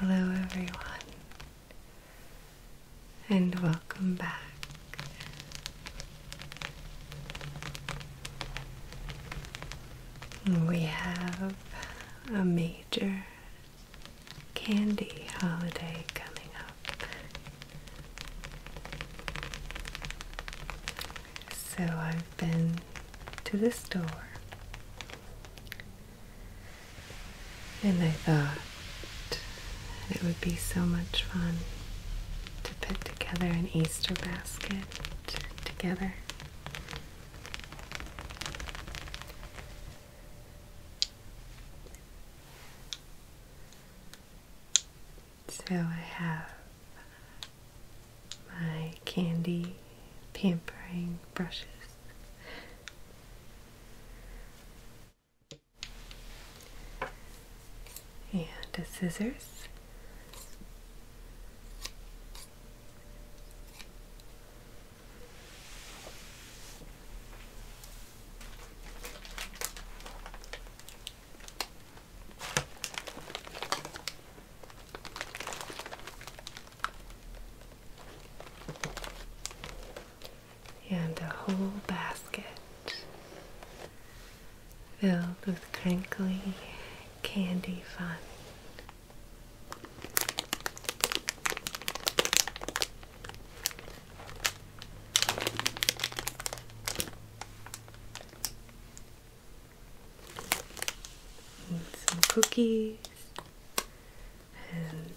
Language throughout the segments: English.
Hello everyone, and welcome back. We have a major candy holiday coming up. So I've been to the store, and I thought it would be so much fun to put together an Easter basket together. So I have my candy pampering brushes. And a scissors. Filled with crinkly candy fun. And some cookies and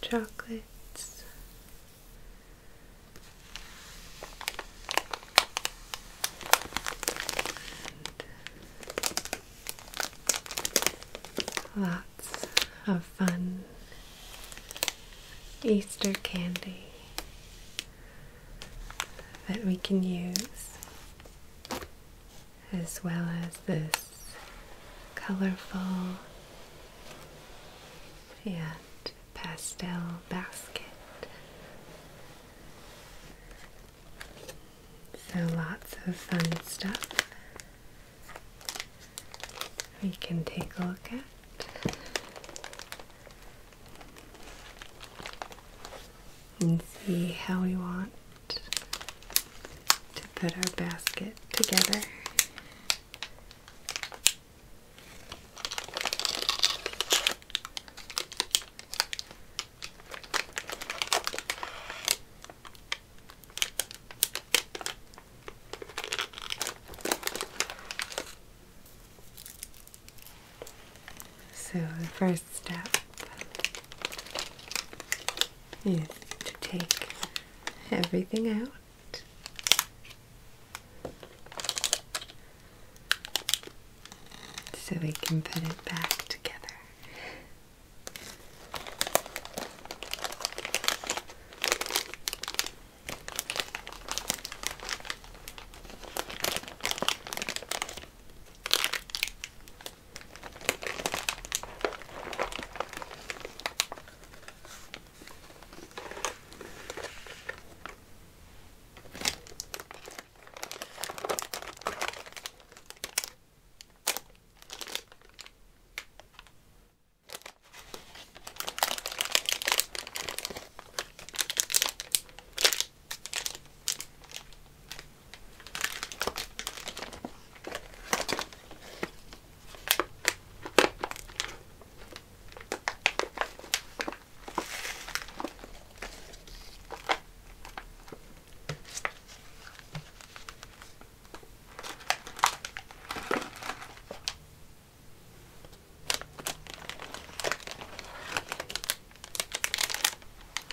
chocolate. Lots of fun Easter candy that we can use, as well as this colorful and pastel basket. So lots of fun stuff we can take a look at. And see how we want to put our basket together. So the first step is take everything out, so we can put it back together.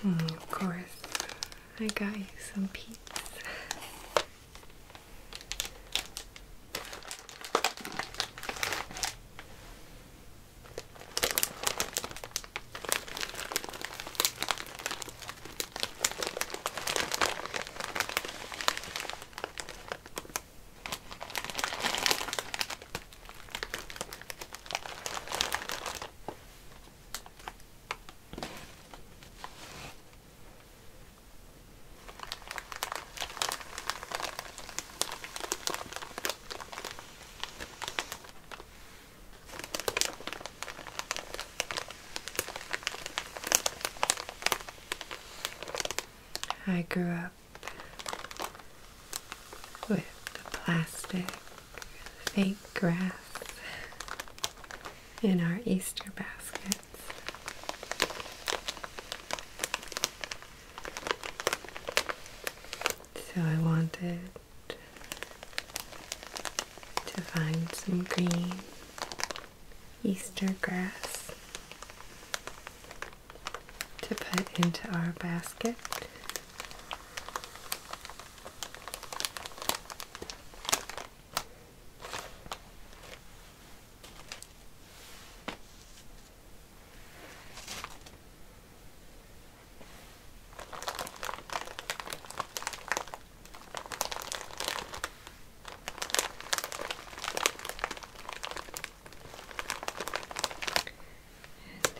Of course, I got you some peaches. I grew up with the plastic fake grass in our Easter baskets. So I wanted to find some green Easter grass to put into our basket.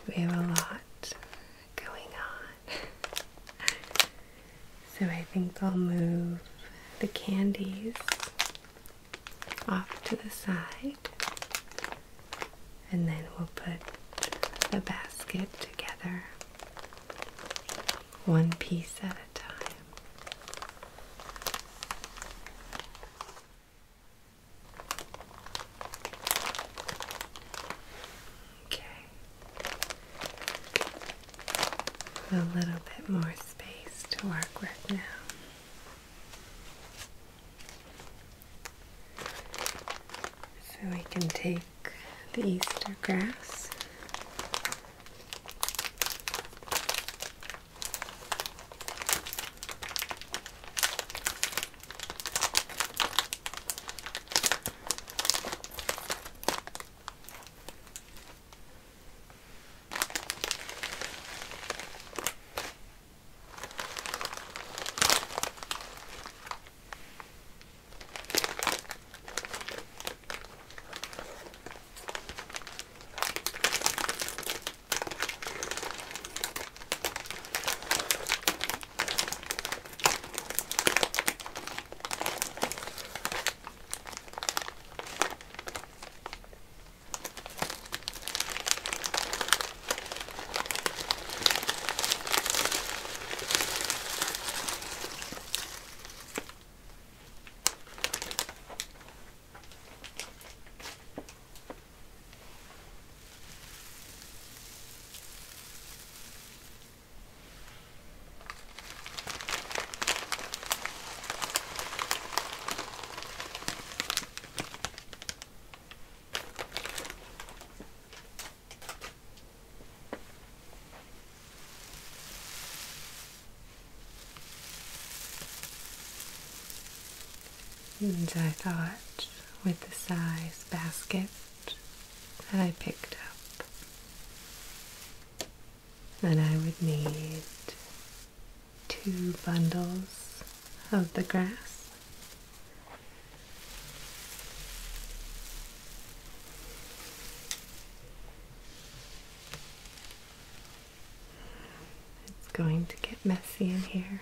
We have a lot going on, so I think I'll move the candies off to the side, and then we'll put the basket together, one piece at a time. A little bit more space to work with now. So we can take the Easter grass . And I thought, with the size basket that I picked up, that I would need 2 bundles of the grass. It's going to get messy in here.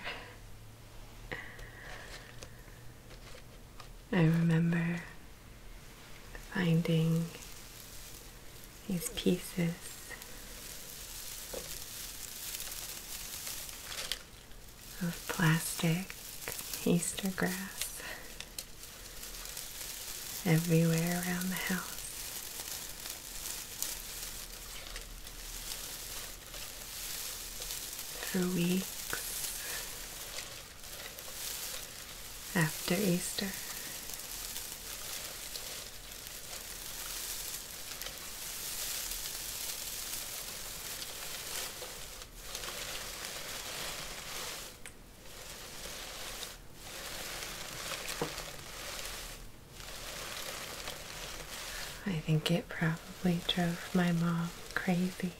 I remember finding these pieces of plastic Easter grass everywhere around the house. For weeks after Easter. I think it probably drove my mom crazy.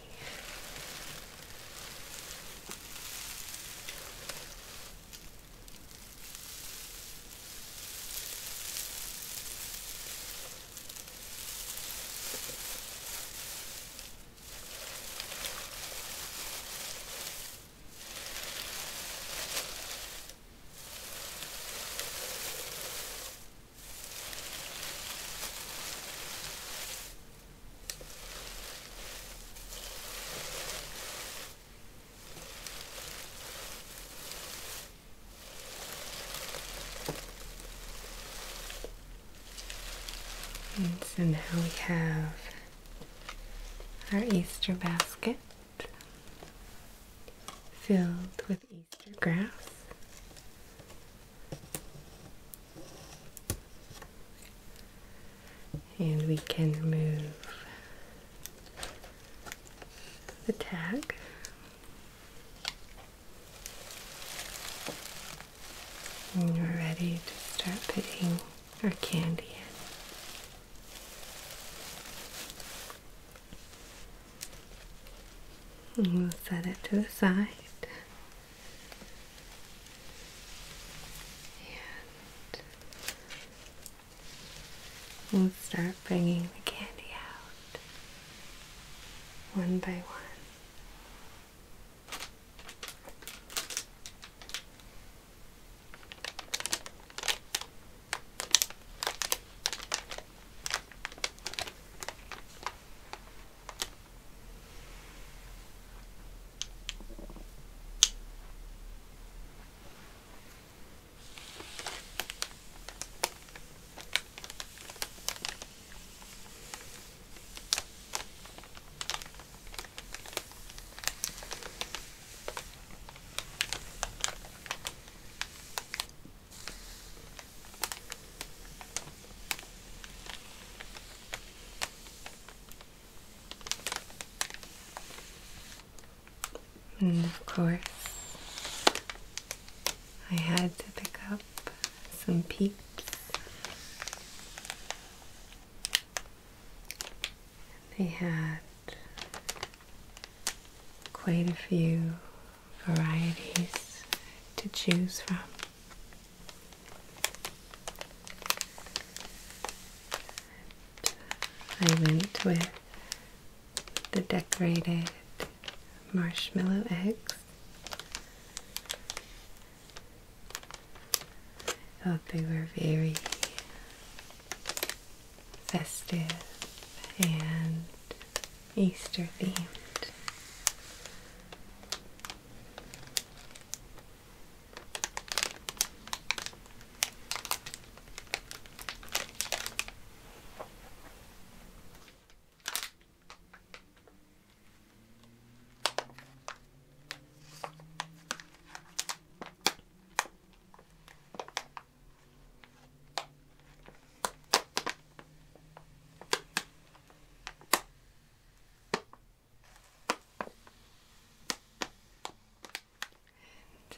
So now we have our Easter basket filled with Easter grass. And we can remove the tag. And we're ready to start putting our candy in. And we'll set it to the side. And we'll start bringing the candy out, one by one. And of course, I had to pick up some Peeps. They had quite a few varieties to choose from. I went with the decorated marshmallow eggs. I thought they were very festive and Easter themed.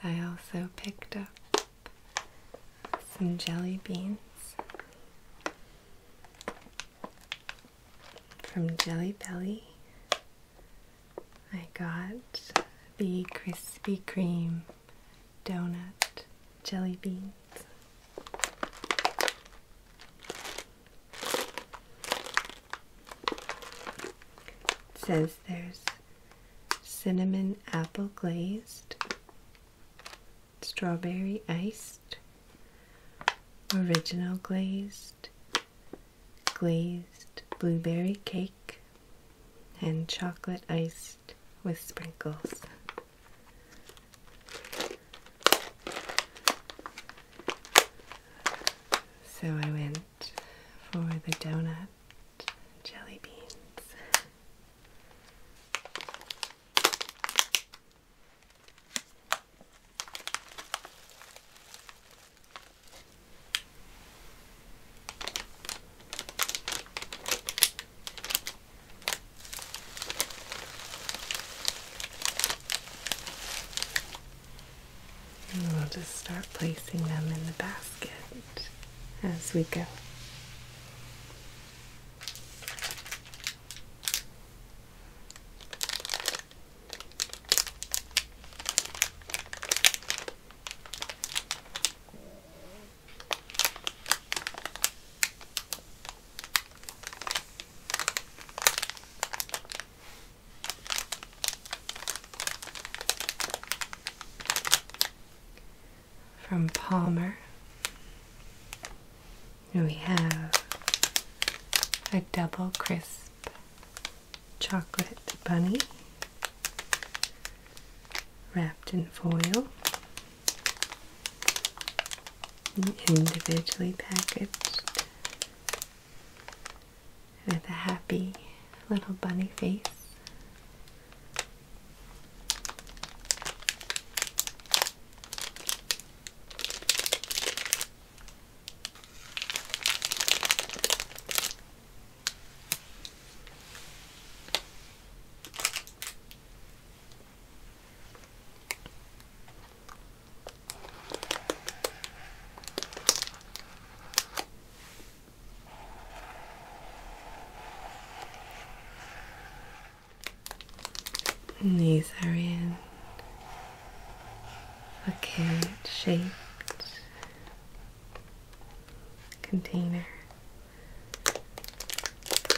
I also picked up some jelly beans from Jelly Belly. I got the Krispy Kreme donut jelly beans. It says there's cinnamon apple glazed, strawberry iced, original glazed, glazed blueberry cake, and chocolate iced with sprinkles. So I went for the donut jelly bean. Just start placing them in the basket as we go. From Palmer, we have a double crisp chocolate bunny wrapped in foil and individually packaged. with a happy little bunny face. And these are in a carrot-shaped container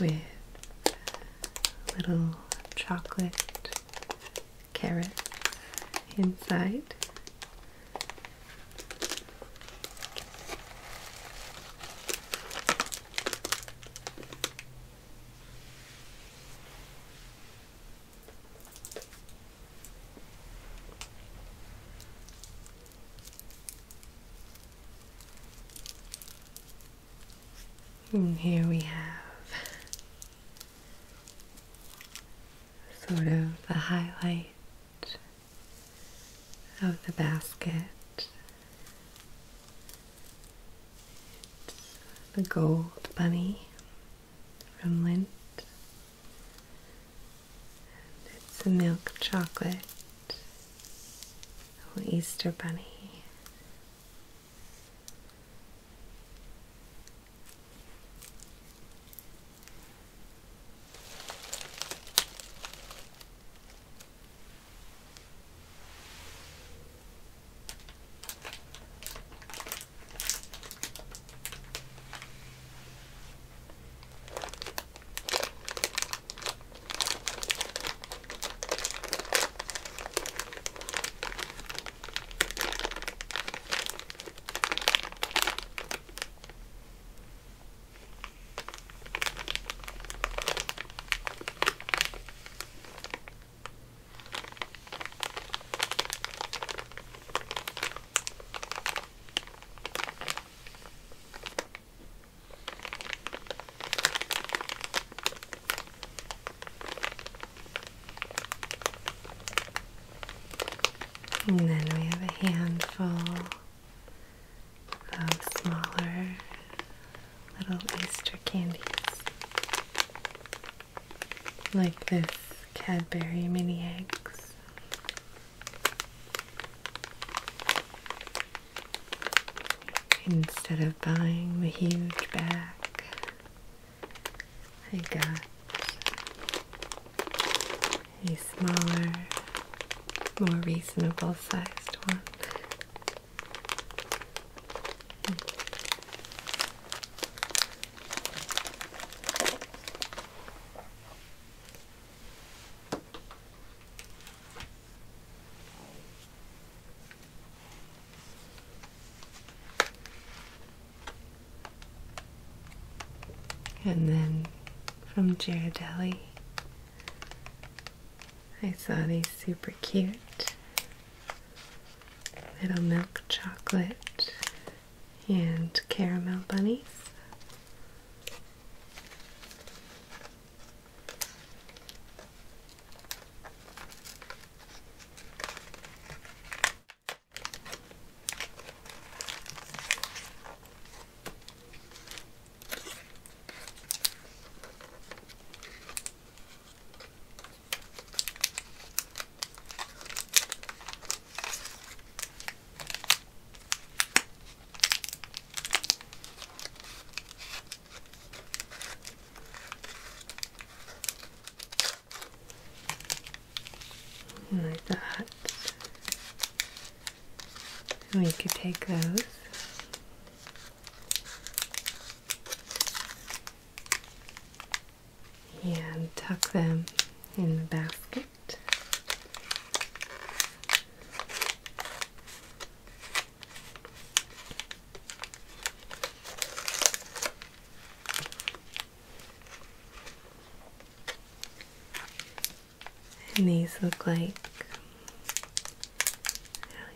with little chocolate carrots inside. And here we have sort of the highlight of the basket. It's the gold bunny from Lindt. And it's a milk chocolate little Easter bunny. And then we have a handful of smaller little Easter candies, like this Cadbury mini eggs. Instead of buying the huge bag, I got a smaller, more reasonable sized one. And then from Ghirardelli, I saw these super cute little milk chocolate and caramel bunnies. And I thought we could take those and tuck them in the basket. And these look like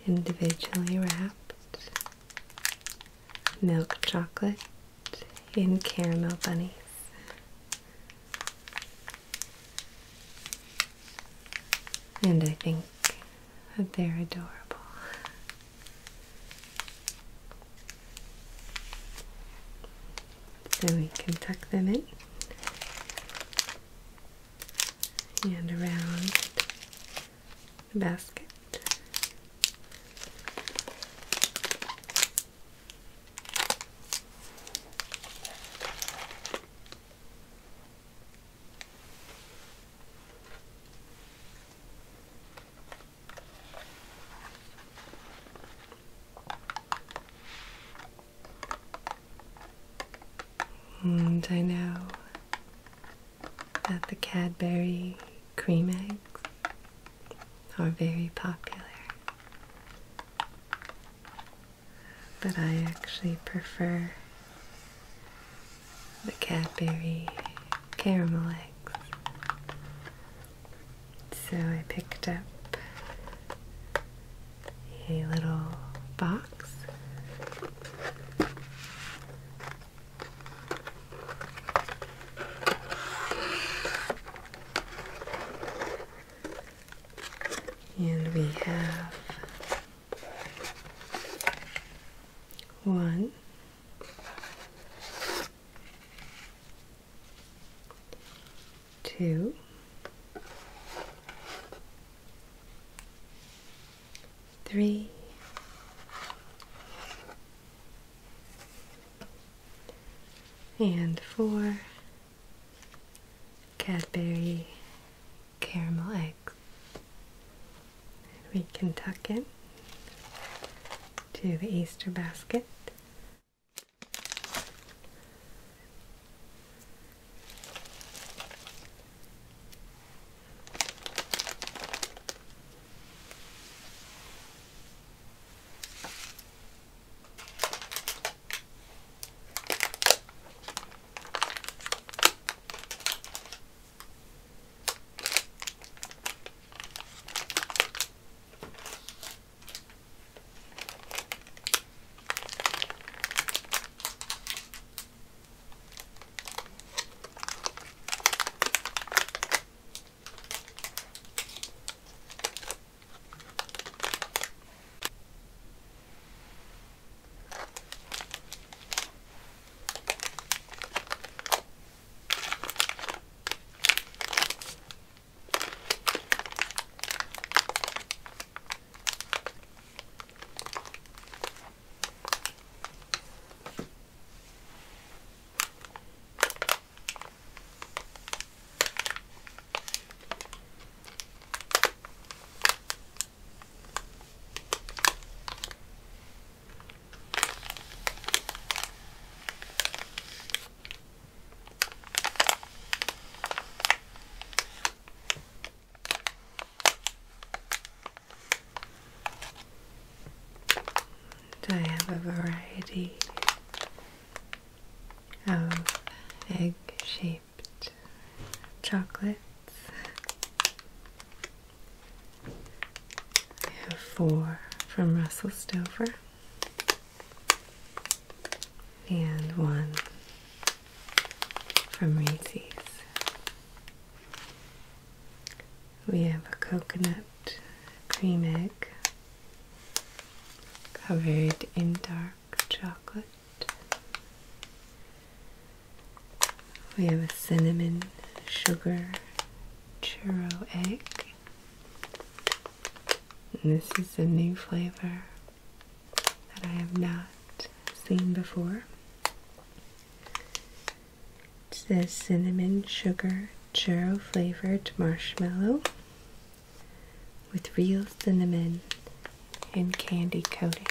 individually wrapped milk chocolate in caramel bunnies. And I think that they're adorable. So we can tuck them in and around the basket. And I know that the Cadbury cream eggs are very popular, but I actually prefer the Cadbury caramel eggs. So I picked up a little box. And we have 1, 2, 3, and 4 Cadbury caramel eggs. We can tuck in to the Easter basket. I have a variety of egg-shaped chocolates. I have 4 from Russell Stover and 1 from Reese's. We have a coconut cream egg covered in dark chocolate. We have a cinnamon sugar churro egg. And this is a new flavor that I have not seen before. It says cinnamon sugar churro flavored marshmallow with real cinnamon and candy coating.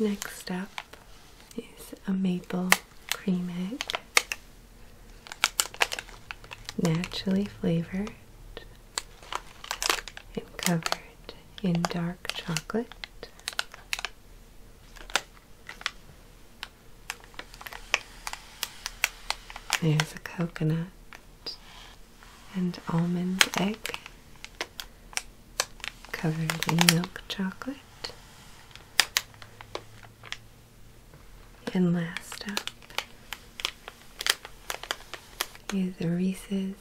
Next up is a maple cream egg, naturally flavored and covered in dark chocolate. There's a coconut and almond egg covered in milk chocolate. And last up is a Reese's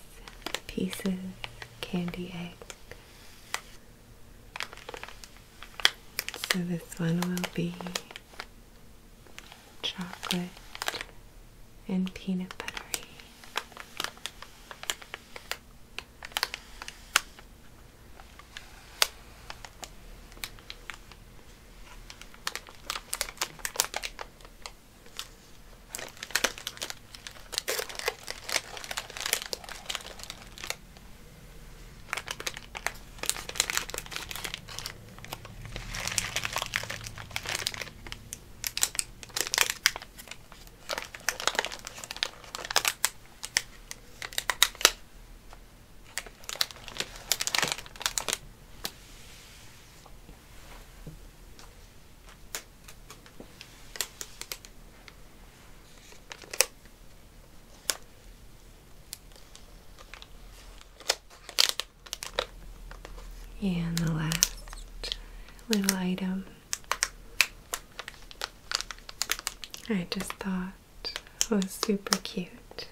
Pieces candy egg. So this one will be chocolate and peanut butter. And the last little item, I just thought was super cute.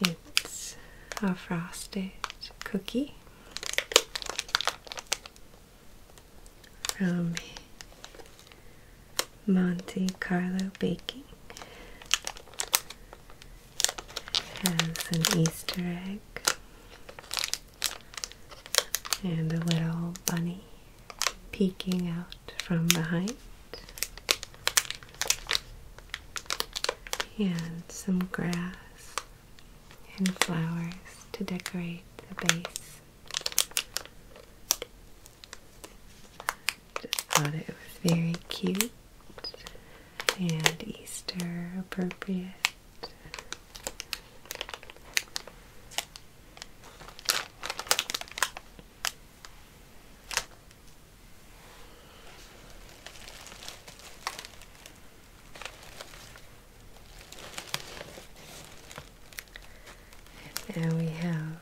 It's a frosted cookie from Monte Carlo Baking. Has an Easter egg and a little bunny peeking out from behind, and some grass and flowers to decorate the base. Just thought it was very cute and Easter appropriate. Now we have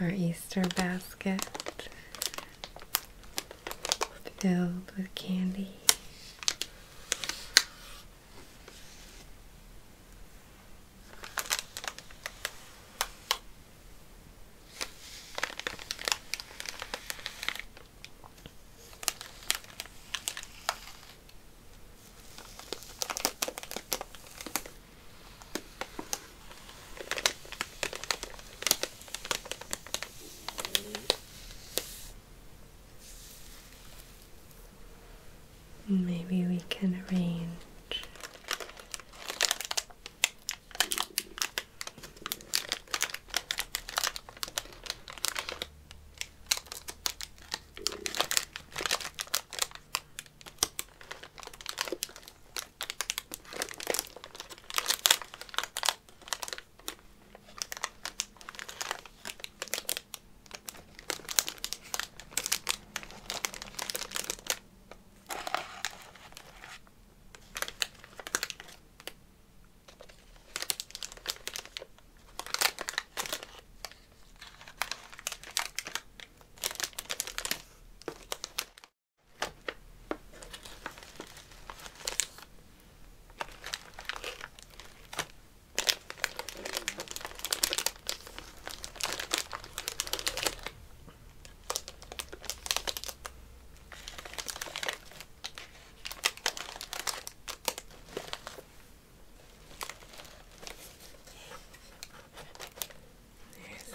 our Easter basket filled with candy. Maybe we can arrange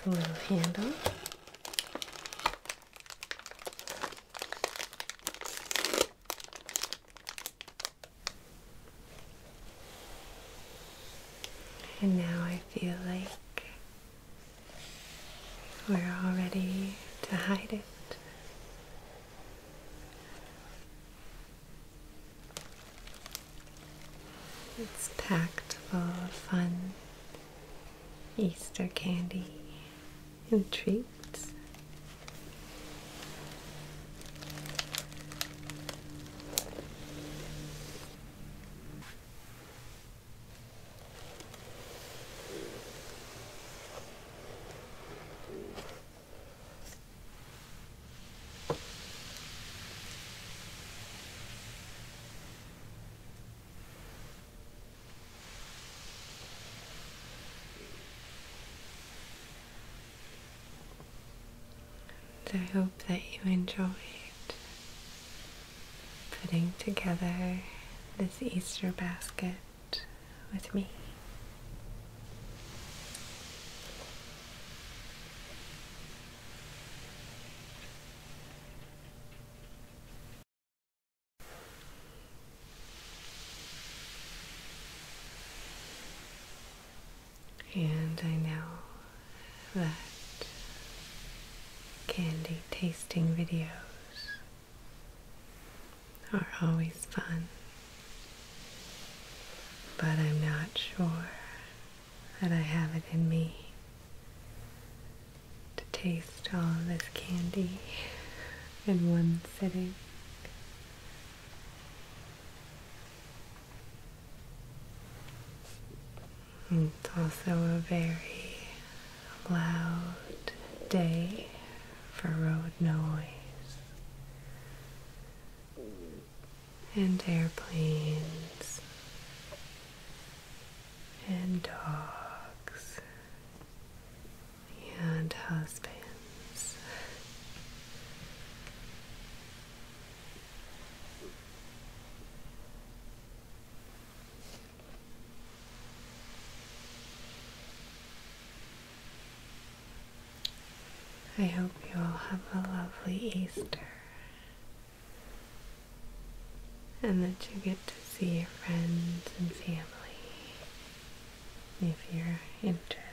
a little handle. And now I feel like we're all ready to hide it. It's packed full of fun Easter candy and treats. I hope that you enjoyed putting together this Easter basket with me. And I know that candy tasting videos are always fun, but I'm not sure that I have it in me to taste all of this candy in one sitting. It's also a very loud day for road noise and airplanes and dogs and husbands. I hope you all have a lovely Easter and that you get to see your friends and family if you're interested.